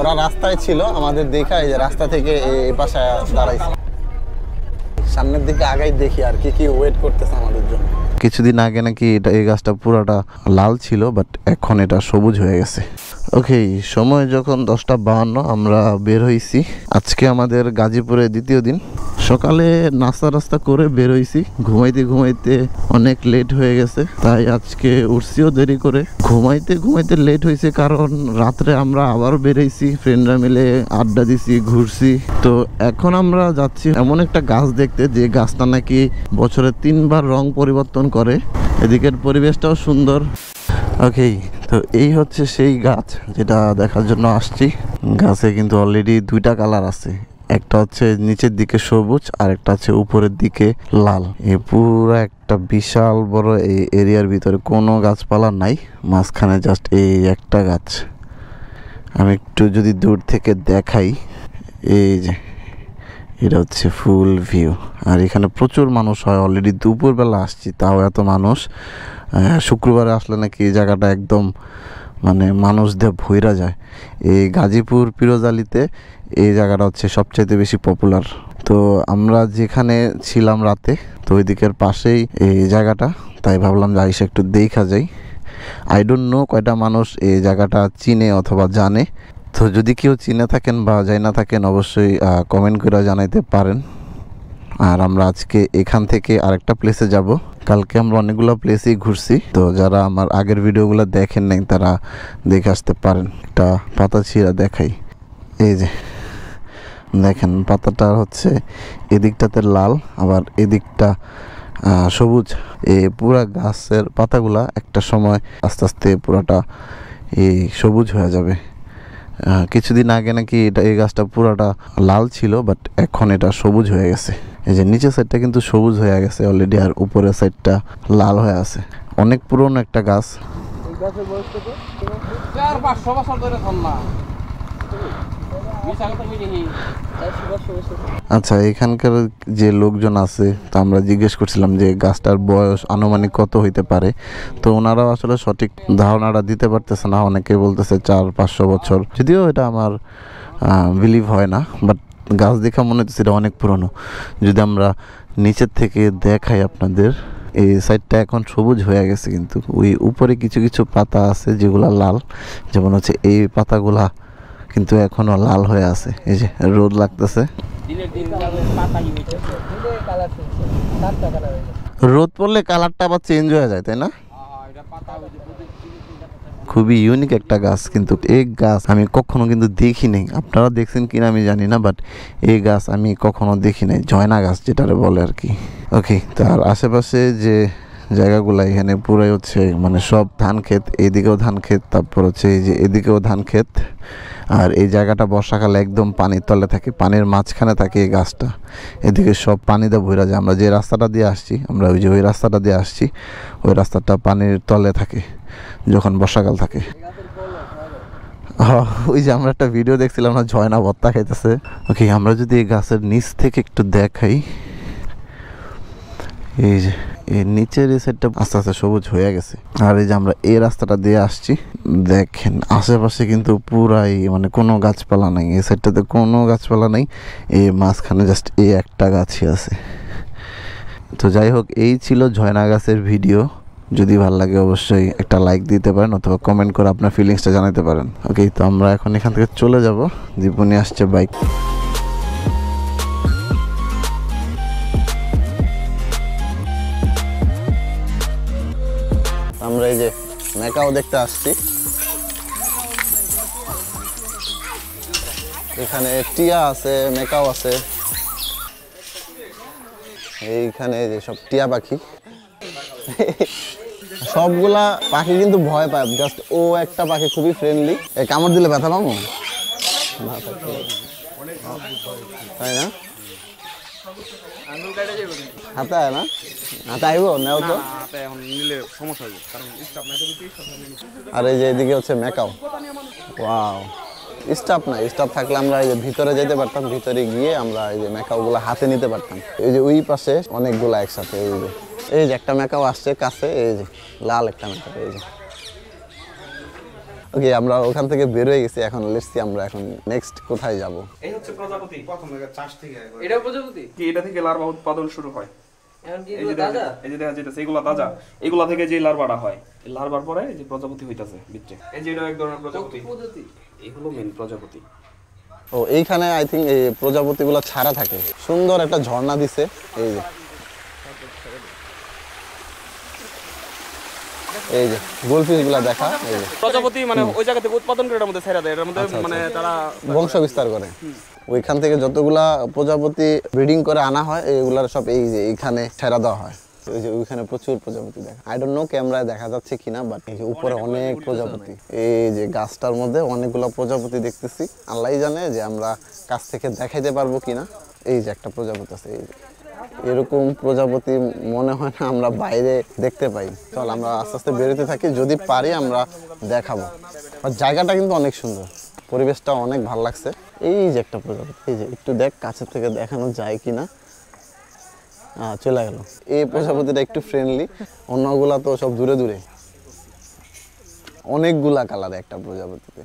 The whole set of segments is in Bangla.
ওরা রাস্তায় ছিল আমাদের দেখা, এই যে রাস্তা থেকে এই পাশে দাঁড়াইছে, সামনের দিকে আগাই দেখি আর কি কি ওয়েট করতেছে আমাদের জন্য। কিছুদিন আগে নাকি এটা এই গাছটা পুরোটা লাল ছিল, বাট এখন এটা সবুজ হয়ে গেছে। ওকে, সময় যখন 10:52 আমরা বের হইছি। আজকে আমাদের গাজীপুরে দ্বিতীয় দিন। সকালে নাস্তা রাস্তা করে বের হইছি, ঘুমাইতে ঘুমাইতে অনেক লেট হয়ে গেছে, তাই আজকে উঠছিও দেরি করে। ঘুমাইতে ঘুমাইতে লেট হয়েছে কারণ রাত্রে আমরা আবার বেরোইছি, ফ্রেন্ডরা মিলে আড্ডা দিছি, ঘুরছি। তো এখন আমরা যাচ্ছি এমন একটা গাছ দেখতে যে গাছটা নাকি বছরে 3 বার রং পরিবর্তন করে। এদিকের পরিবেশটাও সুন্দর। ওকে, তো এই হচ্ছে সেই গাছ যেটা দেখার জন্য আসছি। গাছে কিন্তু অলরেডি 2টা কালার আছে, একটা হচ্ছে নিচের দিকে সবুজ আর একটা আছে উপরের দিকে লাল। এই পুরো একটা বিশাল বড় এই এরিয়ার ভিতরে কোনো গাছপালা নাই, মাঝখানে জাস্ট এই একটা গাছ। আমি একটু যদি দূর থেকে দেখাই, এই যে এটা হচ্ছে ফুল ভিউ। আর এখানে প্রচুর মানুষ হয়, অলরেডি দুপুরবেলা আসছি তাও এত মানুষ। শুক্রবারে আসলে নাকি এই জায়গাটা একদম মানে মানুষ দিয়ে ভইরা যায়। এই গাজীপুর পিরোজালিতে এই জায়গাটা হচ্ছে সবচাইতে বেশি পপুলার। তো আমরা যেখানে ছিলাম রাতে, তো ওই দিকের পাশেই এই জায়গাটা, তাই ভাবলাম যে আইসা একটু দেখা যাই। আই ডোন্ট নো কয়টা মানুষ এই জায়গাটা চিনে অথবা জানে। তো যদি কেউ চিনে থাকেন বা জানি না থাকেন অবশ্যই কমেন্ট করে জানাইতে পারেন। আর আমরা আজকে এখান থেকে আরেকটা প্লেসে যাব। কালকে আমরা অনেকগুলো প্লেসেই ঘুরছি, তো যারা আমার আগের ভিডিওগুলো দেখেন নাই তারা দেখে আসতে পারেন। একটা পাতা ছিঁড়া দেখাই, এই যে দেখেন পাতাটা হচ্ছে এদিকটাতে লাল আবার এদিকটা সবুজ। এই পুরা গাছের পাতাগুলা একটা সময় আস্তে আস্তে পুরাটা এই সবুজ হয়ে যাবে। কিছুদিন আগে নাকি এটা এই গাছটা পুরোটা লাল ছিল, বাট এখন এটা সবুজ হয়ে গেছে। এই যে নিচের সাইডটা কিন্তু সবুজ হয়ে গেছে অলরেডি, আর উপরের সাইডটা লাল হয়ে আছে। অনেক পুরনো একটা গাছ, আচ্ছা। এখানকার যে লোকজন আছে তা আমরা জিজ্ঞেস করছিলাম যে গাছটার বয়স আনুমানিক কত হইতে পারে, তো ওনারাও আসলে সঠিক ধারণাটা দিতে পারতেছে না। অনেকে বলতেছে 400-500 বছর, যদিও এটা আমার বিলিভ হয় না, বাট গাছ দেখা মনে হচ্ছে এটা অনেক পুরনো। যদি আমরা নিচের থেকে দেখাই আপনাদের, এই সাইডটা এখন সবুজ হয়ে গেছে, কিন্তু ওই উপরে কিছু কিছু পাতা আছে যেগুলা লাল, যেমন হচ্ছে এই পাতাগুলা কিন্তু এখনো লাল হয়ে আছে। এই যে রোদ লাগতেছে, রোদ পড়লে কালারটা আবার চেঞ্জ হয়ে যায়, তাই না? খুবই ইউনিক একটা গাছ, কিন্তু এই গাছ আমি কখনো কিন্তু দেখি নাই। আপনারা দেখছেন কিনা আমি জানি না, বাট এই গাছ আমি কখনো দেখি নাই, জয়না গাছ যেটারে বলে আর কি। ওকে, তার আশেপাশে যে জায়গাগুলো এখানে পুরাই হচ্ছে মানে সব ধান ক্ষেত, এদিকেও ধান ক্ষেত, তারপর হচ্ছে এই যে এদিকেও ধান ক্ষেত। আর এই জায়গাটা বর্ষাকালে একদম পানির তলে থাকে, পানির মাঝখানে থাকে এই গাছটা। এদিকে সব পানিতে ভরে যায়। আমরা যে রাস্তাটা দিয়ে আসছি, আমরা ওই যে ওই রাস্তাটা দিয়ে আসছি, ওই রাস্তাটা পানির তলে থাকে যখন বর্ষাকাল থাকে। ওই যে আমরা একটা ভিডিও দেখছিলাম না, ঝয়না ভর্তা খাইতেছে। ওকে, আমরা যদি এই গাছের নিচ থেকে একটু দেখাই, এই যে এই নিচের এই সাইডটা আস্তে আস্তে সবুজ হয়ে গেছে। আর এই যে আমরা এই রাস্তাটা দিয়ে আসছি, দেখেন আশেপাশে কিন্তু পুরাই মানে কোনো গাছপালা নাই, এই সাইডটাতে কোনো গাছপালা নেই, এই মাঝখানে জাস্ট এই একটা গাছই আছে। তো যাই হোক, এই ছিল ঝয়না গাছের ভিডিও। যদি ভালো লাগে অবশ্যই একটা লাইক দিতে পারেন অথবা কমেন্ট করে আপনার ফিলিংসটা জানাতে পারেন। ওকে, তো আমরা এখন এখান থেকে চলে যাব। দীপনি আসছে বাইক। আমরা এই যে মেকাও দেখতে আসছি, এখানে টিয়া আছে, মেকাও আছে, এইখানে যে সব টিয়া পাখি। সবগুলা পাখি কিন্তু ভয় পায়, জাস্ট ও একটা পাখি খুবই ফ্রেন্ডলি। এই কামড় দিলে ব্যথা পাবো তাই না? হাতে আয় না, হাতে আইব নেও তো। আর এই যে এদিকে হচ্ছে মেকাও। ওয়াও, স্টাফ নাই, স্টাফ থাকলে আমরা এই যে ভিতরে যেতে পারতাম, ভিতরে গিয়ে আমরা এই যে মেকাওগুলো হাতে নিতে পারতাম। এই যে ওই পাশে অনেকগুলো একসাথে, এই যে একটা মেকাও আসছে কাছে, এই যে লাল একটা মেকাও। এই যে ओके আমরা ওখান থেকে বের হয়ে গেছি এখন লেটস সি আমরা এখন নেক্সট কোথায় যাব এই হচ্ছে প্রজাপতি প্রথম থেকে চাষ থেকে এটা প্রজাপতি কি এটা থেকে লার্ভা উৎপাদন শুরু হয় এখন কি এগুলা দাদা এই যে দেখা যেটা সেগুলা দাদা এগুলা থেকে যে লার্ভাটা হয় এই লার্ভার পরে যে প্রজাপতি হইতাছে বিচে এই যে এটা এক ধরনের প্রজাপতি এগুলো মেন প্রজাপতি ও এইখানে আই থিং এই প্রজাপতিগুলো ছাড়া থাকে সুন্দর একটা ঝর্ণা দিছে এই যে গোলফিশগুলো দেখা এই যে প্রজাপতি মানে ওই জায়গা থেকে উৎপাদন করে এর মধ্যে ছাইরা দেয় এর মধ্যে মানে তারা বংশ বিস্তার করে ওইখান থেকে যতগুলা প্রজাপতি ব্রিডিং করে আনা হয় এগুলা সব এই যে এখানে ছাইরা দেওয়া হয় এই যে ওইখানে প্রচুর প্রজাপতি দেখা আই ডোন্ট নো ক্যামেরায় দেখা যাচ্ছে কিনা বাট এই যে উপরে অনেক প্রজাপতি এই যে গাছটার মধ্যে অনেকগুলা প্রজাপতি দেখতেছি আল্লাহই জানে যে আমরা কাছ থেকে দেখাইতে পারবো কিনা এই যে একটা প্রজাপতি আছে এই যে এরকম প্রজাপতি মনে হয় না আমরা বাইরে দেখতে পাই চল আমরা আস্তে আস্তে বেরোতে থাকি যদি পারি আমরা দেখাবো আর জায়গাটা কিন্তু অনেক সুন্দর পরিবেশটা অনেক ভালো লাগছে এই যে একটা প্রজাপতি এই যে একটু দেখ কাছে থেকে দেখানো যায় কিনা চলে গেল এই প্রজাপতিটা একটু ফ্রেন্ডলি অন্যগুলা তো সব দূরে দূরে অনেকগুলা কালারে একটা প্রজাপতিতে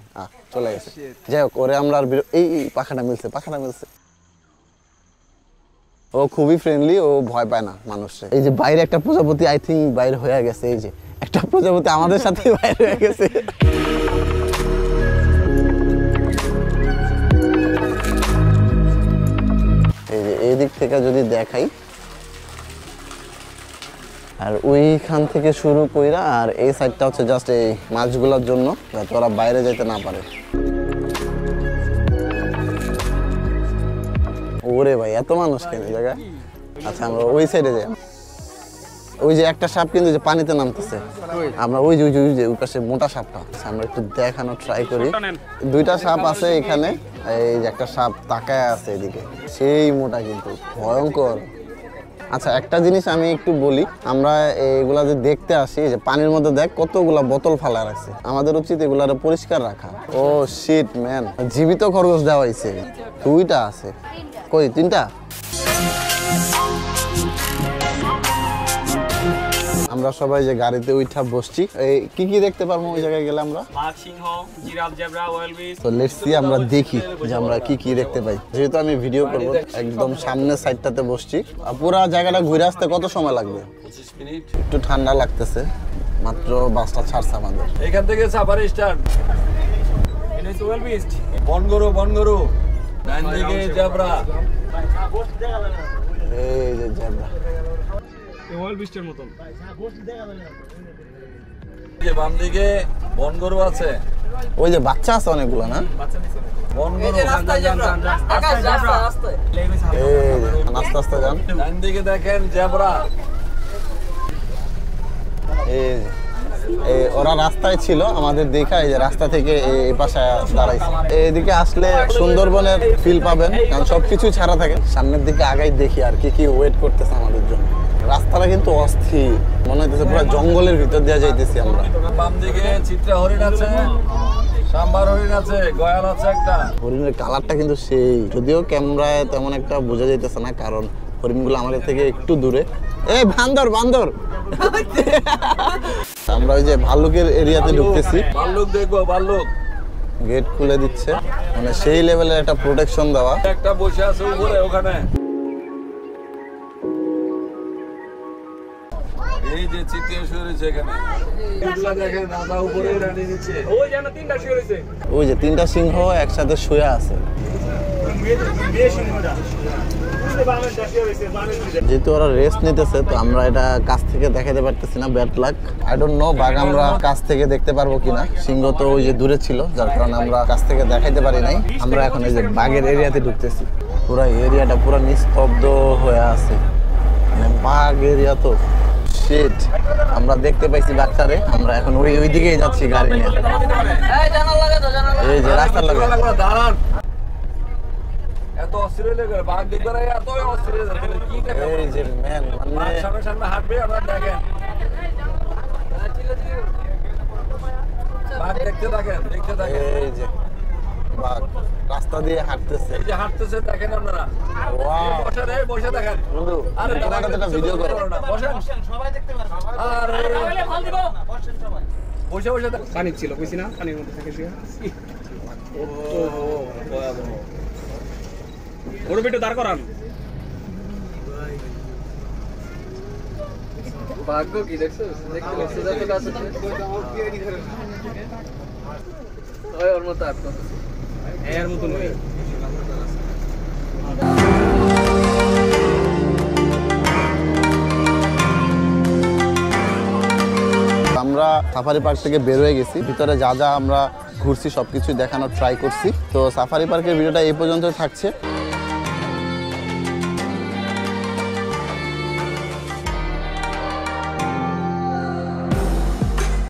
চলে গেছে যাই হোক ওরে আমরা আর এই পাখাটা মিলছে ও খুবই ফ্রেন্ডলি ও ভয় পায় না মানুষে এই যে বাইরে একটা প্রজাপতি আই থিংক বাইরে হয়ে গেছে এই যে একটা প্রজাপতি আমাদের সাথে বাইরে হয়ে গেছে এই যে এই দিক থেকে যদি দেখাই আর ওইখান থেকে শুরু কইরা আর এই সাইডটা হচ্ছে জাস্ট এই মাছগুলোর জন্য যাতে ওরা বাইরে যেতে না পারে ওরে ভাই এত মানুষ কেন জায়গা আচ্ছা আমরা ওই সাইডে যাই ওই যে একটা সাপ কিন্তু যে পানিতে নামতেছে আমরা ওই যে ওই পাশে মোটা সাপটা আমরা একটু দেখানো ট্রাই করি দুইটা সাপ আছে এখানে এই যে একটা সাপ তাকায় আছে এদিকে সেই মোটা কিন্তু ভয়ঙ্কর আচ্ছা একটা জিনিস আমি একটু বলি আমরা এগুলা যে দেখতে আসি যে পানির মধ্যে দেখ কতগুলা বোতল ফালা রাখছে আমাদের উচিত এগুলারে পরিষ্কার রাখা ও শিট ম্যান জীবিত খরগোশ দেওয়া হয়েছে দুইটা আছে কই তিনটা আমরা সবাই যে গাড়িতে উঠা বসছি এই কি দেখতে পারবো ওই জায়গায় গেলে আমরা বাঘ সিংহ জিরাফ জেব্রা ওয়েলবিস তো লেটস সি আমরা দেখি যে আমরা কি দেখতে পাই যেহেতু আমি ভিডিও করব একদম সামনে সাইডটাতে বসছি পুরো জায়গাটা ঘুরে আসতে কত সময় লাগবে 25 মিনিট একটু ঠান্ডা লাগতেছে মাত্র বাসটা ছাড়ছে আমাদের এখান থেকে সাফারি স্টার্ট এটা হচ্ছে ওয়েলবিস বনগরু ডান দিকে জেব্রা এই যে জেব্রা ওয়েলবিস্টের মতন এই যে বাম দিকে বনগরু আছে ওই যে বাচ্চা আছে অনেকগুলো না বাচ্চা নিচে বনগরু রাস্তা এই রাস্তা যান ডান দিকে দেখেন জেব্রা এই ওরা রাস্তায় ছিল আমাদের দেখা এই যে রাস্তা থেকে এই পাশে দাঁড়াইছে এইদিকে আসলে সুন্দরবনের ফিল পাবেন কারণ সবকিছু ছাড়া থাকে সামনের দিকে আগাই দেখি আর কি ওয়েট করতেছে আমাদের জন্য রাস্তাটা কিন্তু অস্থির মনে হচ্ছে পুরো জঙ্গলের ভিতর দিয়ে যাইতেছি আমরা বাম দিকে চিত্রা হরিণ আছে সাম্বার হরিণ আছে গয়াল আছে একটা হরিণের কালারটা কিন্তু সেই যদিও ক্যামেরায় তেমন একটা বোঝা যাইতেছে না কারণ হরিণগুলো আমাদের থেকে একটু দূরে এই বান্দর আমরা ওই যে ভাল্লুকের এরিয়াতে ঢুকতেছি ভাল্লুক দেখবো ভাল্লুক গেট খুলে দিচ্ছে মানে সেই লেভেলের একটা প্রোটেকশন দেওয়া একটা বসে আছে উপরে ওখানে এই যে চিত্রা শুয়ে রয়েছে এখানে এগুলা দেখেন রাজা উপরে রানী নিচে ওই জানা তিনটা শুয়ে রয়েছে ওই যে তিনটা সিংহ একসাথে শুয়ে আছে যেহেতু ওরা রেস্ট নিতেছে তো আমরা এটা কাছ থেকে দেখাতে পারতেছি না bad luck I don't know বাঘ আমরা কাছ থেকে দেখতে পারবো কিনা সিংহ তো ওই যে দূরে ছিল যার কারণে আমরা কাছ থেকে দেখাইতে পারি নাই আমরা এখন এই যে বাঘের এরিয়াতে ঢুকতেছি পুরো এরিয়াটা পুরো নিস্তব্ধ হয়ে আছে মানে বাঘ এরিয়া তো শিট আমরা দেখতে পাইছি বাচ্চারে আমরা এখন ওই দিকেই যাচ্ছি গাড়ি নিয়ে এই যে রাস্তা দাঁড়ান রাস্তা দিয়ে হাঁটতেছে দেখেন আপনারা বসে দেখেন ভিডিও করেন বসে বসে পানি ছিল কইছি না পানির মধ্যে থাকে ছিল ও বাবা ওর ভিডিও দাঁড় করান ভাগ্য কি দেখছো দেখতে লাগছে যত কাছে ওর কি আইডি করে ওই ওর মত আর কত এর মত নই আমরা সাফারি পার্ক থেকে বের হয়ে গেছি ভিতরে যা যা আমরা ঘুরছি সবকিছু দেখানোর ট্রাই করছি তো সাফারি পার্কের ভিডিওটা এই পর্যন্ত থাকছে।